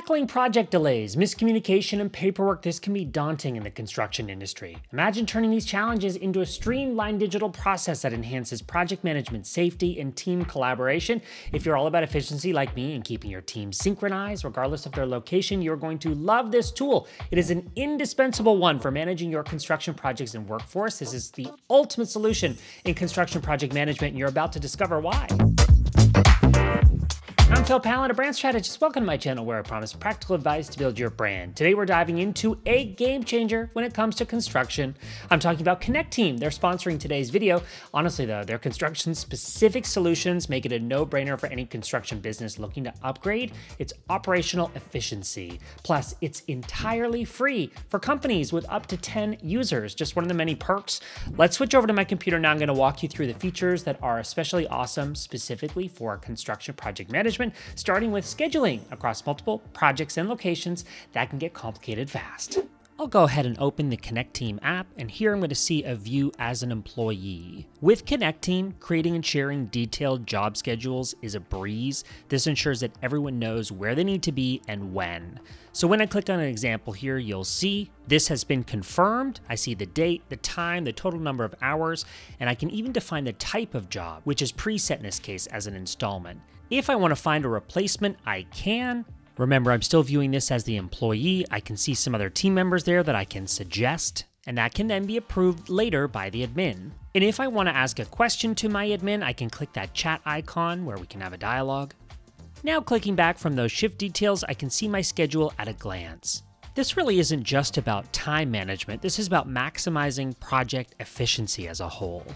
Tackling project delays, miscommunication, and paperwork, this can be daunting in the construction industry. Imagine turning these challenges into a streamlined digital process that enhances project management, safety, and team collaboration. If you're all about efficiency like me and keeping your team synchronized, regardless of their location, you're going to love this tool. It is an indispensable one for managing your construction projects and workforce. This is the ultimate solution in construction project management, and you're about to discover why. I'm Phil Pallen, a brand strategist. Welcome to my channel where I promise practical advice to build your brand. Today we're diving into a game changer when it comes to construction. I'm talking about Connecteam. They're sponsoring today's video. Honestly though, their construction specific solutions make it a no-brainer for any construction business looking to upgrade its operational efficiency. Plus, it's entirely free for companies with up to 10 users, just one of the many perks. Let's switch over to my computer now. I'm going to walk you through the features that are especially awesome specifically for construction project management, starting with scheduling across multiple projects and locations. That can get complicated fast. I'll go ahead and open the Connecteam app, and here I'm going to see a view as an employee. With Connecteam, creating and sharing detailed job schedules is a breeze. This ensures that everyone knows where they need to be and when. So when I click on an example here, you'll see this has been confirmed. I see the date, the time, the total number of hours, and I can even define the type of job, which is preset in this case as an installment. If I want to find a replacement, I can. Remember, I'm still viewing this as the employee. I can see some other team members there that I can suggest, and that can then be approved later by the admin. And if I want to ask a question to my admin, I can click that chat icon where we can have a dialogue. Now clicking back from those shift details, I can see my schedule at a glance. This really isn't just about time management. This is about maximizing project efficiency as a whole.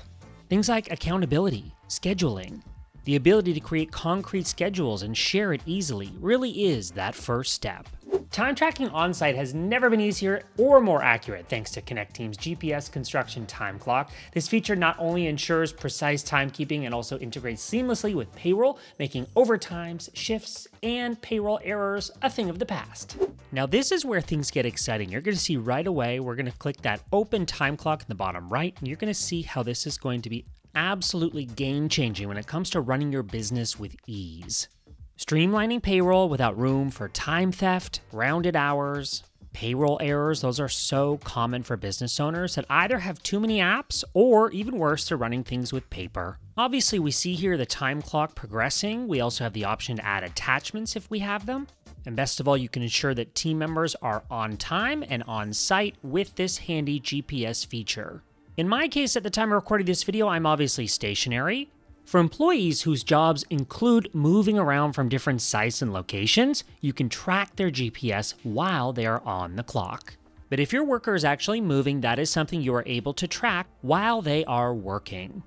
Things like accountability, scheduling, the ability to create concrete schedules and share it easily really is that first step. Time tracking on-site has never been easier or more accurate thanks to Connecteam's GPS construction time clock. This feature not only ensures precise timekeeping and also integrates seamlessly with payroll, making overtimes, shifts, and payroll errors a thing of the past. Now this is where things get exciting. You're going to see right away, we're going to click that open time clock in the bottom right, and you're going to see how this is going to be absolutely game-changing when it comes to running your business with ease. Streamlining payroll without room for time theft, rounded hours, payroll errors, those are so common for business owners that either have too many apps or, even worse, they're running things with paper. Obviously, we see here the time clock progressing. We also have the option to add attachments if we have them. And best of all, you can ensure that team members are on time and on site with this handy GPS feature. In my case, at the time I recorded this video, I'm obviously stationary. For employees whose jobs include moving around from different sites and locations, you can track their GPS while they are on the clock. But if your worker is actually moving, that is something you are able to track while they are working.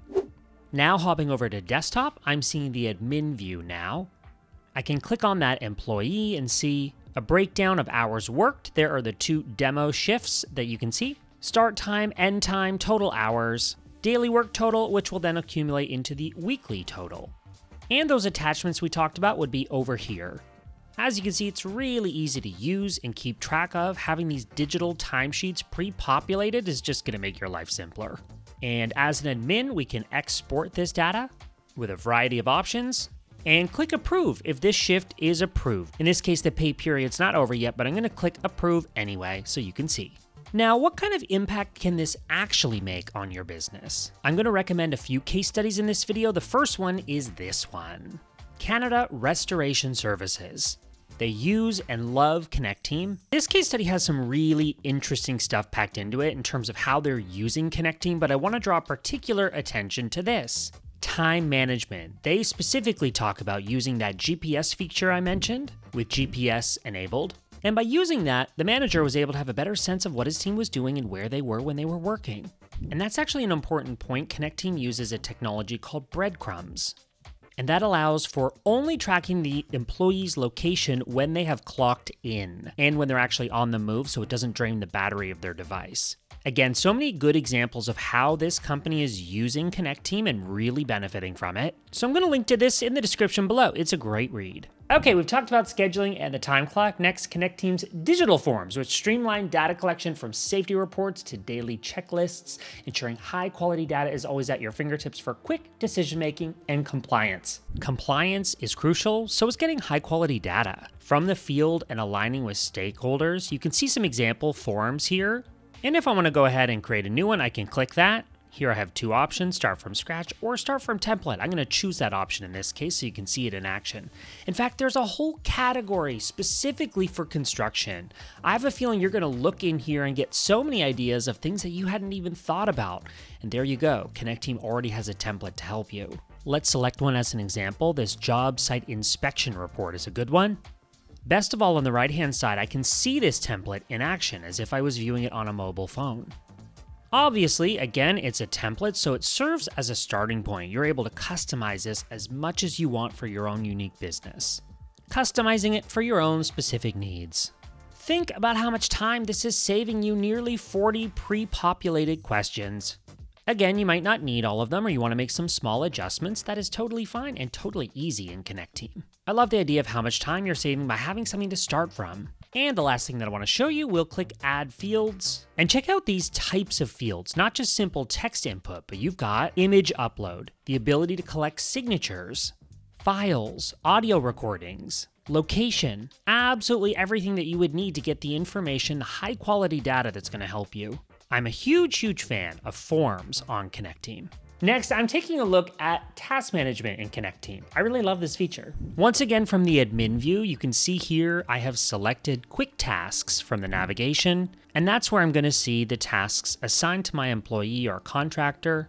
Now hopping over to desktop, I'm seeing the admin view now. I can click on that employee and see a breakdown of hours worked. There are the two demo shifts that you can see. Start time, end time, total hours, daily work total, which will then accumulate into the weekly total. And those attachments we talked about would be over here. As you can see, it's really easy to use and keep track of. Having these digital timesheets pre-populated is just going to make your life simpler. And as an admin, we can export this data with a variety of options and click approve if this shift is approved. In this case, the pay period's not over yet, but I'm going to click approve anyway so you can see. Now, what kind of impact can this actually make on your business? I'm going to recommend a few case studies in this video. The first one is this one. Canada Restoration Services. They use and love Connecteam. This case study has some really interesting stuff packed into it in terms of how they're using Connecteam, but I want to draw particular attention to this. Time management. They specifically talk about using that GPS feature I mentioned with GPS enabled. And by using that, the manager was able to have a better sense of what his team was doing and where they were when they were working. And that's actually an important point. Connecteam uses a technology called breadcrumbs. And that allows for only tracking the employee's location when they have clocked in and when they're actually on the move, so it doesn't drain the battery of their device. Again, so many good examples of how this company is using Connecteam and really benefiting from it. So I'm going to link to this in the description below. It's a great read. Okay, we've talked about scheduling and the time clock. Next, Connecteam's digital forms, which streamline data collection from safety reports to daily checklists, ensuring high-quality data is always at your fingertips for quick decision-making and compliance. Compliance is crucial, so is getting high-quality data. From the field and aligning with stakeholders, you can see some example forms here. And if I want to go ahead and create a new one, I can click that. Here I have two options, start from scratch or start from template. I'm going to choose that option in this case so you can see it in action. In fact, there's a whole category specifically for construction. I have a feeling you're going to look in here and get so many ideas of things that you hadn't even thought about. And there you go, Connecteam already has a template to help you. Let's select one as an example. This job site inspection report is a good one. Best of all, on the right-hand side, I can see this template in action as if I was viewing it on a mobile phone. Obviously, again, it's a template, so it serves as a starting point. You're able to customize this as much as you want for your own unique business, customizing it for your own specific needs. Think about how much time this is saving you, nearly 40 pre-populated questions. Again, you might not need all of them, or you want to make some small adjustments. That is totally fine and totally easy in Connecteam. I love the idea of how much time you're saving by having something to start from. And the last thing that I want to show you, we'll click Add Fields. And check out these types of fields, not just simple text input, but you've got image upload, the ability to collect signatures, files, audio recordings, location, absolutely everything that you would need to get the information, the high quality data that's going to help you. I'm a huge, huge fan of forms on Connecteam. Next, I'm taking a look at task management in Connecteam. I really love this feature. Once again, from the admin view, you can see here I have selected quick tasks from the navigation, and that's where I'm going to see the tasks assigned to my employee or contractor.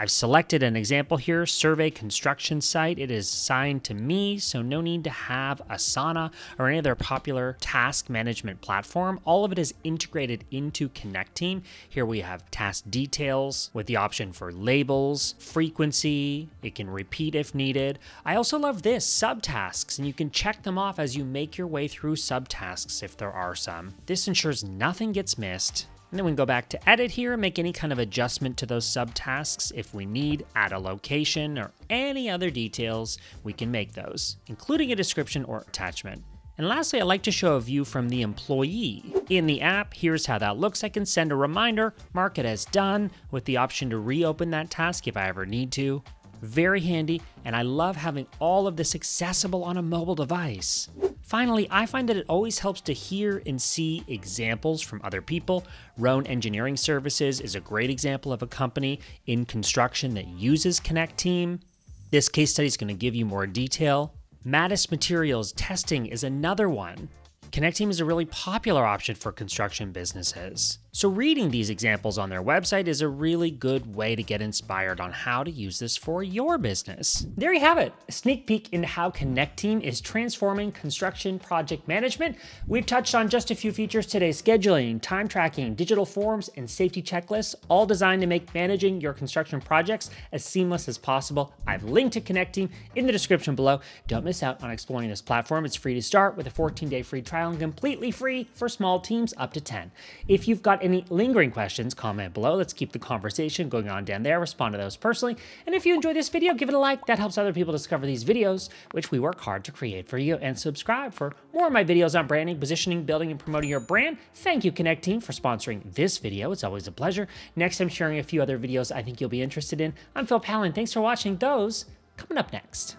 I've selected an example here, survey construction site. It is assigned to me, so no need to have Asana or any other popular task management platform. All of it is integrated into Connecteam. Here we have task details with the option for labels, frequency. It can repeat if needed. I also love this, subtasks, and you can check them off as you make your way through subtasks if there are some. This ensures nothing gets missed. And then we can go back to edit here and make any kind of adjustment to those subtasks if we need, add a location or any other details, we can make those, including a description or attachment. And lastly, I'd like to show a view from the employee. In the app, here's how that looks. I can send a reminder, mark it as done, with the option to reopen that task if I ever need to. Very handy, and I love having all of this accessible on a mobile device. Finally, I find that it always helps to hear and see examples from other people. Rone Engineering Services is a great example of a company in construction that uses Connecteam. This case study is going to give you more detail. Mattest Materials Testing is another one. Connecteam is a really popular option for construction businesses. So reading these examples on their website is a really good way to get inspired on how to use this for your business. There you have it, a sneak peek into how Connecteam is transforming construction project management. We've touched on just a few features today: scheduling, time tracking, digital forms, and safety checklists, all designed to make managing your construction projects as seamless as possible. I've linked to Connecteam in the description below. Don't miss out on exploring this platform. It's free to start with a 14-day free trial and completely free for small teams up to 10. If you've got any lingering questions, comment below. Let's keep the conversation going on down there. Respond to those personally. And if you enjoyed this video, give it a like. That helps other people discover these videos, which we work hard to create for you. And subscribe for more of my videos on branding, positioning, building, and promoting your brand. Thank you, Connecteam, for sponsoring this video. It's always a pleasure. Next, I'm sharing a few other videos I think you'll be interested in. I'm Phil Pallen. Thanks for watching those. Coming up next.